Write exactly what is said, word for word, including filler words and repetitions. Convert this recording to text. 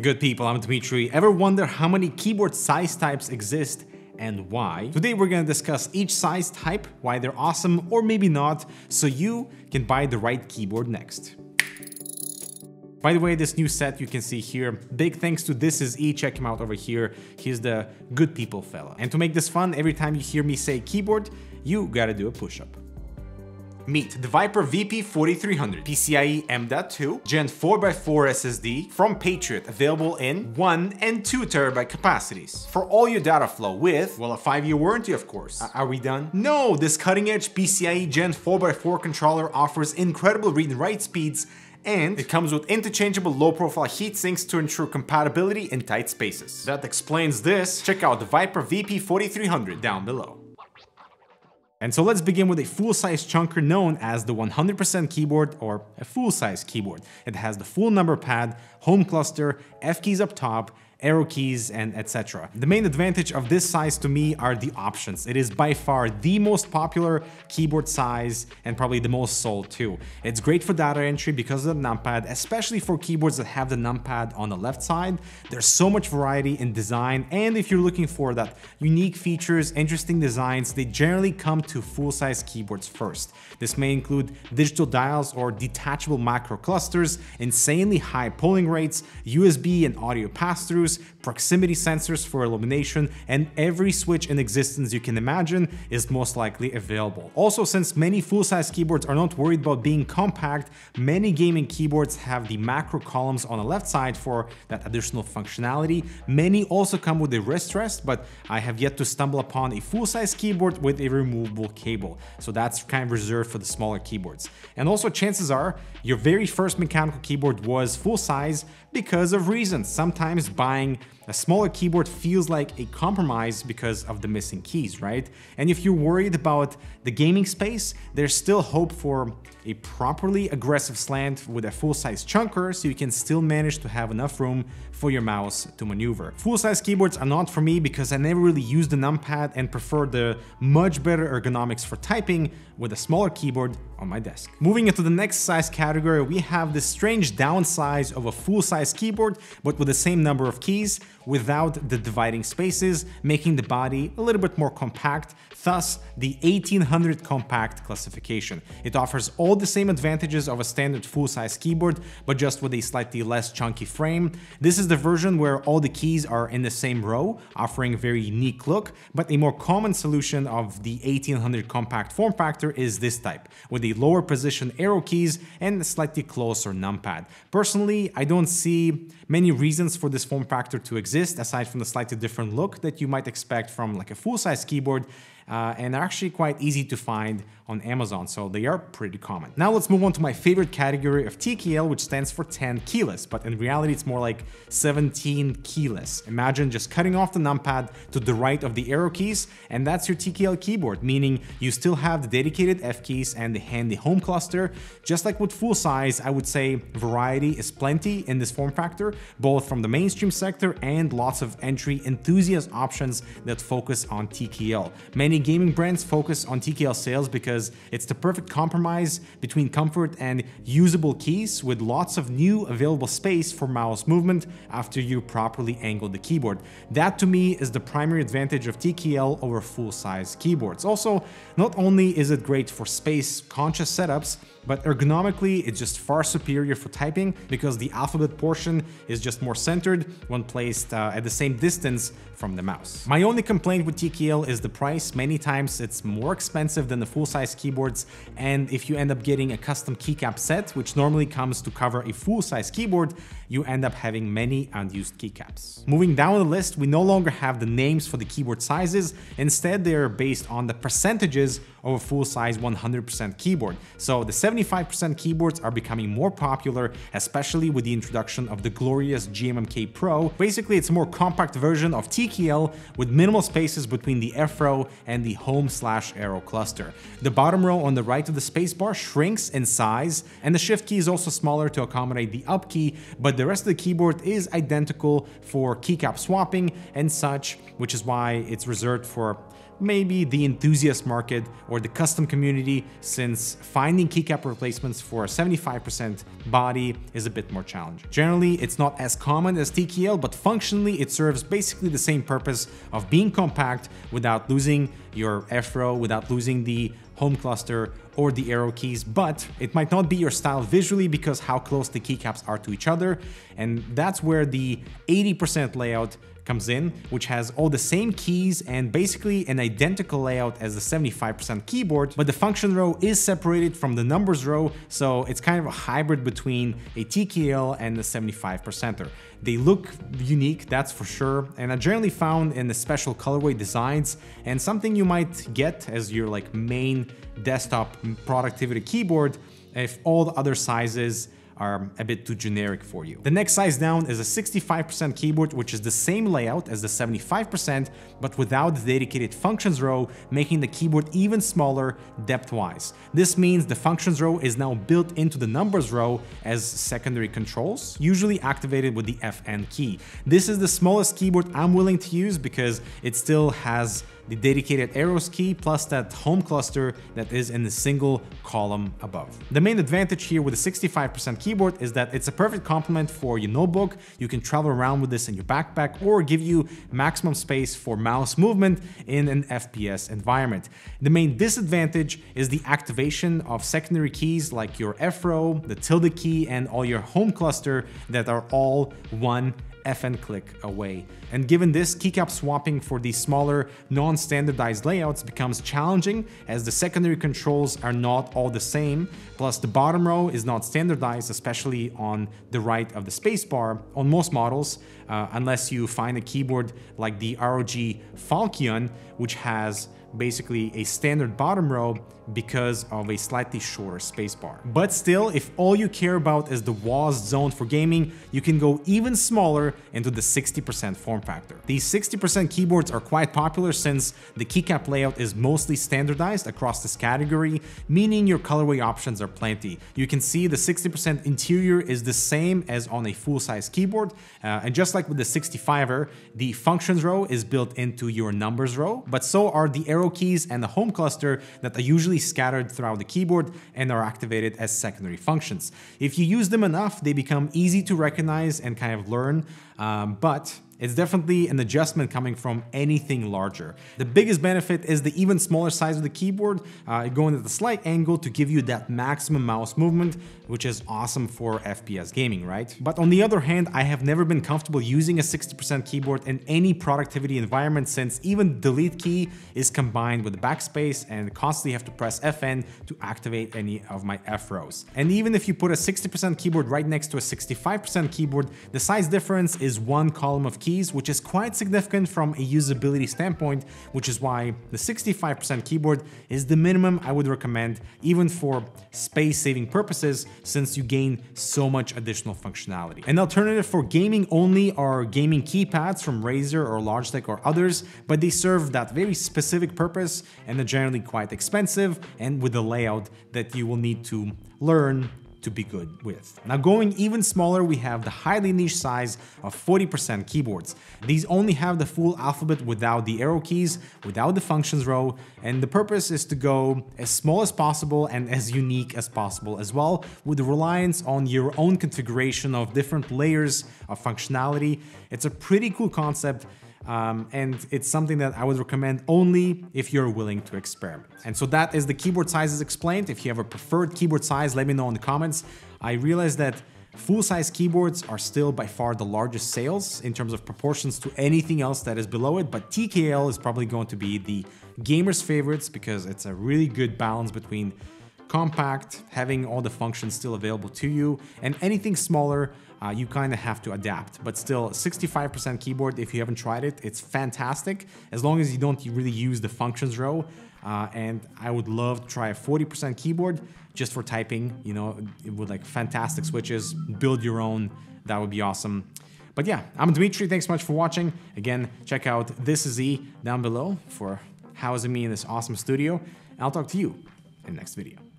Good people, I'm Dmitry. Ever wonder how many keyboard size types exist and why? Today we're gonna discuss each size type, why they're awesome or maybe not, so you can buy the right keyboard next. By the way, this new set you can see here, big thanks to This Is E, check him out over here, he's the good people fella. And to make this fun, every time you hear me say keyboard, you gotta do a push-up. Meet the Viper V P forty-three hundred, PCIe M dot two, Gen four by four S S D from Patriot, available in one and two terabyte capacities for all your data flow with, well, a five year warranty, of course. Are we done? No, this cutting-edge PCIe Gen four by four controller offers incredible read and write speeds, and it comes with interchangeable low-profile heat sinks to ensure compatibility in tight spaces. That explains this. Check out the Viper V P forty-three hundred down below. And so let's begin with a full-size chunker known as the one hundred percent keyboard or a full-size keyboard. It has the full number pad, home cluster, F keys up top, arrow keys, and et cetera. The main advantage of this size to me are the options. It is by far the most popular keyboard size and probably the most sold too. It's great for data entry because of the numpad, especially for keyboards that have the numpad on the left side. There's so much variety in design, and if you're looking for that unique features, interesting designs, they generally come to full-size keyboards first. This may include digital dials or detachable macro clusters, insanely high polling rates, U S B and audio pass-throughs, proximity sensors for illumination, and every switch in existence you can imagine is most likely available. Also, since many full-size keyboards are not worried about being compact, many gaming keyboards have the macro columns on the left side for that additional functionality. Many also come with a wrist rest, but I have yet to stumble upon a full-size keyboard with a removable cable, so that's kind of reserved for the smaller keyboards. And also, chances are your very first mechanical keyboard was full-size because of reasons. Sometimes buying a smaller keyboard feels like a compromise because of the missing keys, right? And if you're worried about the gaming space, there's still hope for a properly aggressive slant with a full-size chunker, so you can still manage to have enough room for your mouse to maneuver. Full-size keyboards are not for me because I never really use the numpad and prefer the much better ergonomics for typing with a smaller keyboard on my desk. Moving into the next size category, we have the strange downsize of a full-size keyboard, but with the same number of keys without the dividing spaces, making the body a little bit more compact, thus the eighteen hundred compact classification. It offers all the same advantages of a standard full-size keyboard, but just with a slightly less chunky frame. This is the version where all the keys are in the same row, offering a very unique look, but a more common solution of the eighteen hundred compact form factor is this type, with the lower position arrow keys and a slightly closer numpad. Personally, I don't see many reasons for this form factor to exist, aside from the slightly different look that you might expect from like a full-size keyboard, uh, and are actually quite easy to find on Amazon, so they are pretty common. Now let's move on to my favorite category of T K L, which stands for ten keyless, but in reality it's more like seventeen keyless. Imagine just cutting off the numpad to the right of the arrow keys, and that's your T K L keyboard, meaning you still have the dedicated F keys and the handy home cluster. Just like with full-size, I would say variety is plenty in this form factor, both from the mainstream sector and lots of entry enthusiast options that focus on T K L. Many gaming brands focus on T K L sales because it's the perfect compromise between comfort and usable keys, with lots of new available space for mouse movement after you properly angle the keyboard. That to me is the primary advantage of T K L over full-size keyboards. Also, not only is it great for space-conscious setups, but ergonomically it's just far superior for typing because the alphabet portion is just more centered when placed uh, at the same distance from the mouse. My only complaint with T K L is the price. Many times it's more expensive than the full-size keyboards, and if you end up getting a custom keycap set, which normally comes to cover a full-size keyboard, you end up having many unused keycaps. Moving down the list, we no longer have the names for the keyboard sizes. Instead, they're based on the percentages of a full-size one hundred percent keyboard. So the seventy-five percent keyboards are becoming more popular, especially with the introduction of the Glorious G M M K Pro. Basically, it's a more compact version of T K L with minimal spaces between the F row and the home slash arrow cluster. The bottom row on the right of the spacebar shrinks in size, and the shift key is also smaller to accommodate the up key, but the rest of the keyboard is identical for keycap swapping and such, which is why it's reserved for maybe the enthusiast market or the custom community, since finding keycap replacements for a seventy-five percent body is a bit more challenging. Generally, it's not as common as T K L, but functionally it serves basically the same purpose of being compact without losing your F-row, without losing the home cluster or the arrow keys, but it might not be your style visually because how close the keycaps are to each other. And that's where the eighty percent layout comes in, which has all the same keys and basically an identical layout as the seventy-five percent keyboard, but the function row is separated from the numbers row, so it's kind of a hybrid between a T K L and the seventy-five percenter. They look unique, that's for sure, and are generally found in the special colorway designs and something you might get as your like main desktop productivity keyboard if all the other sizes are a bit too generic for you. The next size down is a sixty-five percent keyboard, which is the same layout as the seventy-five percent, but without the dedicated functions row, making the keyboard even smaller depth-wise. This means the functions row is now built into the numbers row as secondary controls, usually activated with the F N key. This is the smallest keyboard I'm willing to use because it still has the dedicated arrows key plus that home cluster that is in the single column above. The main advantage here with the sixty-five percent keyboard is that it's a perfect complement for your notebook. You can travel around with this in your backpack or give you maximum space for mouse movement in an F P S environment. The main disadvantage is the activation of secondary keys like your F-row, the tilde key, and all your home cluster that are all one F N click away. And given this, keycap swapping for these smaller non-standardized layouts becomes challenging as the secondary controls are not all the same. Plus the bottom row is not standardized, especially on the right of the spacebar on most models, uh, unless you find a keyboard like the R O G Falchion, which has basically a standard bottom row because of a slightly shorter spacebar. But still, if all you care about is the W A S D zone for gaming, you can go even smaller into the sixty percent form factor. These sixty percent keyboards are quite popular since the keycap layout is mostly standardized across this category, meaning your colorway options are plenty. You can see the sixty percent interior is the same as on a full-size keyboard, uh, and just like with the sixty-fiver, the functions row is built into your numbers row, but so are the arrow keys and the home cluster that are usually scattered throughout the keyboard and are activated as secondary functions. If you use them enough, they become easy to recognize and kind of learn, um, but it's definitely an adjustment coming from anything larger. The biggest benefit is the even smaller size of the keyboard, uh, going at a slight angle to give you that maximum mouse movement, which is awesome for F P S gaming, right? But on the other hand, I have never been comfortable using a sixty percent keyboard in any productivity environment, since even delete key is combined with the backspace and constantly have to press F N to activate any of my F rows. And even if you put a sixty percent keyboard right next to a sixty-five percent keyboard, the size difference is one column of key, which is quite significant from a usability standpoint, which is why the sixty-five percent keyboard is the minimum I would recommend, even for space-saving purposes, since you gain so much additional functionality. An alternative for gaming only are gaming keypads from Razer or Logitech or others, but they serve that very specific purpose and are generally quite expensive and with a layout that you will need to learn to be good with. Now, going even smaller, we have the highly niche size of forty percent keyboards. These only have the full alphabet without the arrow keys, without the functions row, and the purpose is to go as small as possible and as unique as possible as well, with the reliance on your own configuration of different layers of functionality. It's a pretty cool concept, Um, and it's something that I would recommend only if you're willing to experiment. And so that is the keyboard sizes explained. If you have a preferred keyboard size, let me know in the comments. I realize that full-size keyboards are still by far the largest sales in terms of proportions to anything else that is below it, but T K L is probably going to be the gamers' favorites because it's a really good balance between compact, having all the functions still available to you, and anything smaller, uh, you kind of have to adapt. But still, sixty-five percent keyboard, if you haven't tried it, it's fantastic, as long as you don't really use the functions row. Uh, and I would love to try a forty percent keyboard just for typing, you know, with like fantastic switches, build your own, that would be awesome. But yeah, I'm Dmitry, thanks so much for watching. Again, check out This Is E down below for housing me in this awesome studio. I'll talk to you in the next video.